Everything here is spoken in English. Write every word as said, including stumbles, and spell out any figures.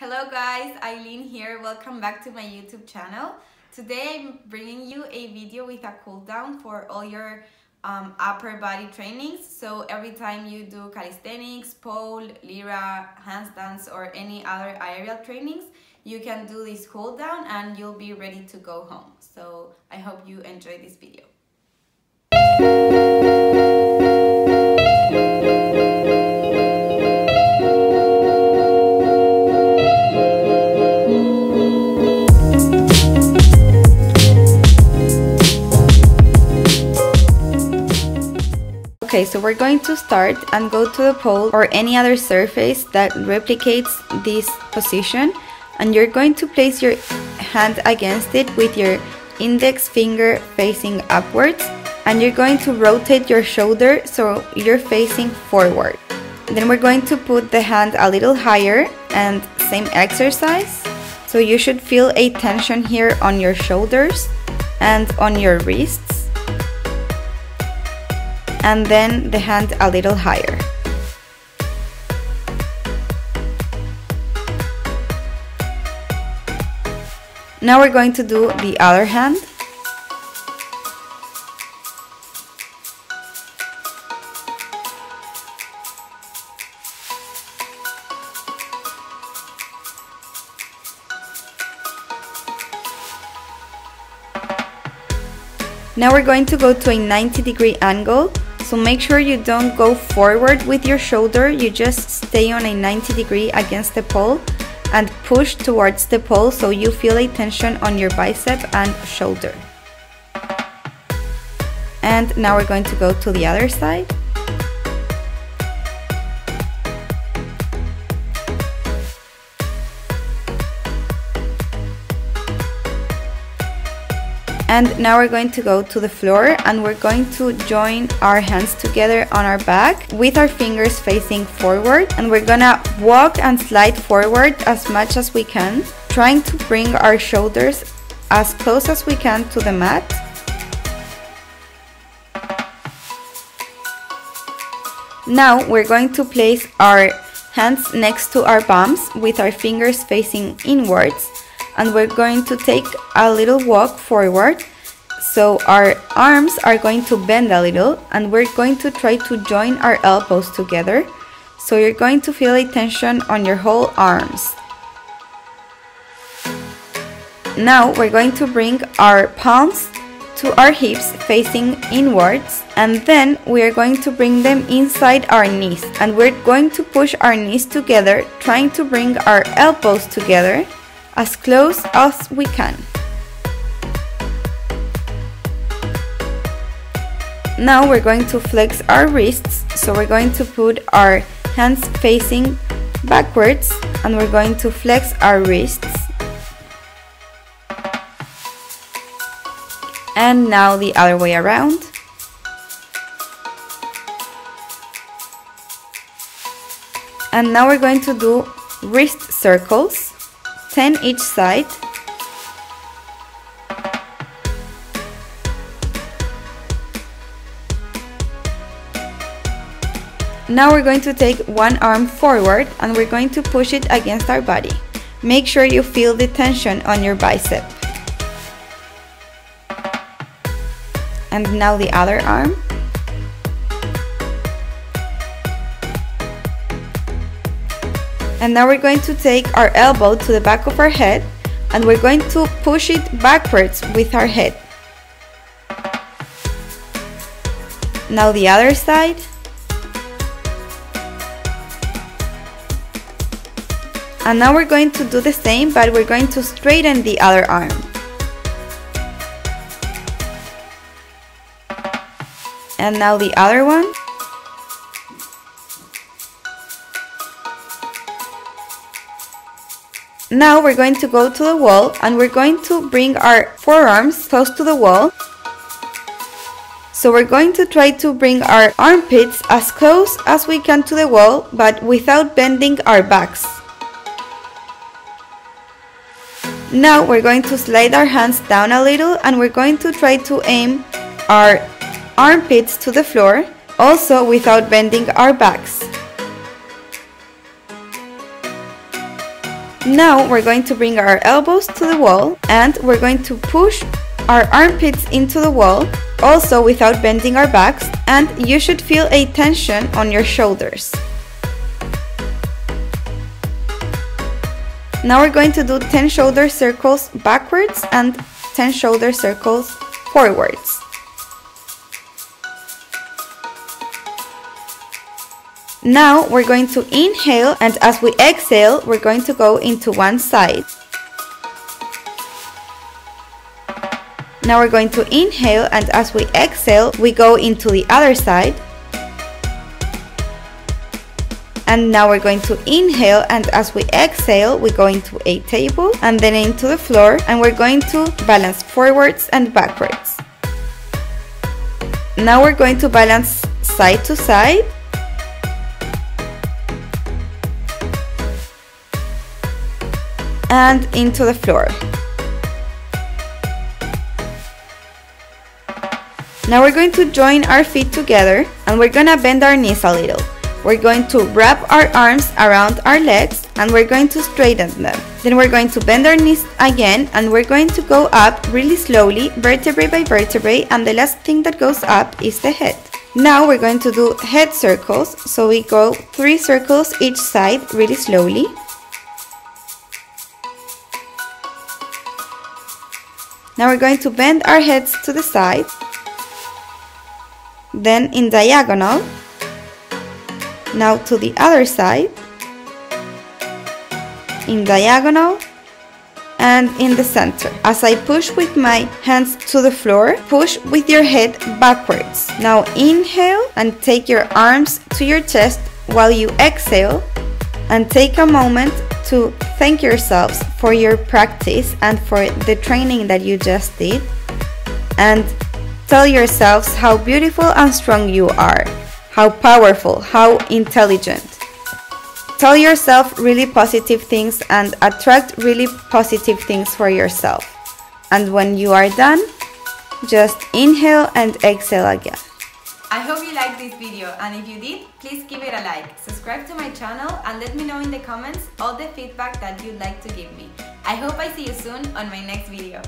Hello guys, Eileen here. Welcome back to my YouTube channel. Today I'm bringing you a video with a cool down for all your um, upper body trainings. So every time you do calisthenics, pole, Lyra, handstands or any other aerial trainings, you can do this cool down and you'll be ready to go home. So I hope you enjoy this video. Okay, so we're going to start and go to the pole or any other surface that replicates this position, and you're going to place your hand against it with your index finger facing upwards, and you're going to rotate your shoulder so you're facing forward. Then we're going to put the hand a little higher and same exercise. So you should feel a tension here on your shoulders and on your wrists. And then the hand a little higher. Now we're going to do the other hand. Now we're going to go to a ninety degree angle. So make sure you don't go forward with your shoulder, you just stay on a ninety degree against the pole and push towards the pole so you feel a tension on your bicep and shoulder. And now we're going to go to the other side. And now we're going to go to the floor and we're going to join our hands together on our back with our fingers facing forward, and we're gonna walk and slide forward as much as we can, trying to bring our shoulders as close as we can to the mat. Now we're going to place our hands next to our bums with our fingers facing inwards. And we're going to take a little walk forward, so our arms are going to bend a little, and we're going to try to join our elbows together, so you're going to feel a tension on your whole arms. Now we're going to bring our palms to our hips facing inwards, and then we're going to bring them inside our knees, and we're going to push our knees together, trying to bring our elbows together as close as we can. Now we're going to flex our wrists, so we're going to put our hands facing backwards and we're going to flex our wrists. And now the other way around. And now we're going to do wrist circles, ten each side. Now we're going to take one arm forward and we're going to push it against our body. Make sure you feel the tension on your bicep. And now the other arm. And now we're going to take our elbow to the back of our head and we're going to push it backwards with our head. Now the other side. And now we're going to do the same, but we're going to straighten the other arm. And now the other one. Now we're going to go to the wall and we're going to bring our forearms close to the wall. So we're going to try to bring our armpits as close as we can to the wall, but without bending our backs. Now we're going to slide our hands down a little and we're going to try to aim our armpits to the floor, also without bending our backs. Now we're going to bring our elbows to the wall and we're going to push our armpits into the wall, also without bending our backs, and you should feel a tension on your shoulders. Now we're going to do ten shoulder circles backwards and ten shoulder circles forwards. Now we're going to inhale, and as we exhale, we're going to go into one side. Now we're going to inhale, and as we exhale, we go into the other side. And now we're going to inhale, and as we exhale, we go into a table and then into the floor, and we're going to balance forwards and backwards. Now we're going to balance side to side. And into the floor. Now we're going to join our feet together and we're gonna bend our knees a little. We're going to wrap our arms around our legs and we're going to straighten them. Then we're going to bend our knees again and we're going to go up really slowly, vertebrae by vertebrae, and the last thing that goes up is the head. Now we're going to do head circles, so we go three circles each side really slowly. Now we're going to bend our heads to the side, then in diagonal, now to the other side, in diagonal, and in the center. As I push with my hands to the floor, push with your head backwards. Now inhale and take your arms to your chest while you exhale, and take a moment to thank yourselves for your practice and for the training that you just did, and tell yourselves how beautiful and strong you are, how powerful, how intelligent. Tell yourself really positive things and attract really positive things for yourself. And when you are done, just inhale and exhale again. I hope you liked this video, and if you did, please give it a like, subscribe to my channel, and let me know in the comments all the feedback that you'd like to give me. I hope I see you soon on my next video.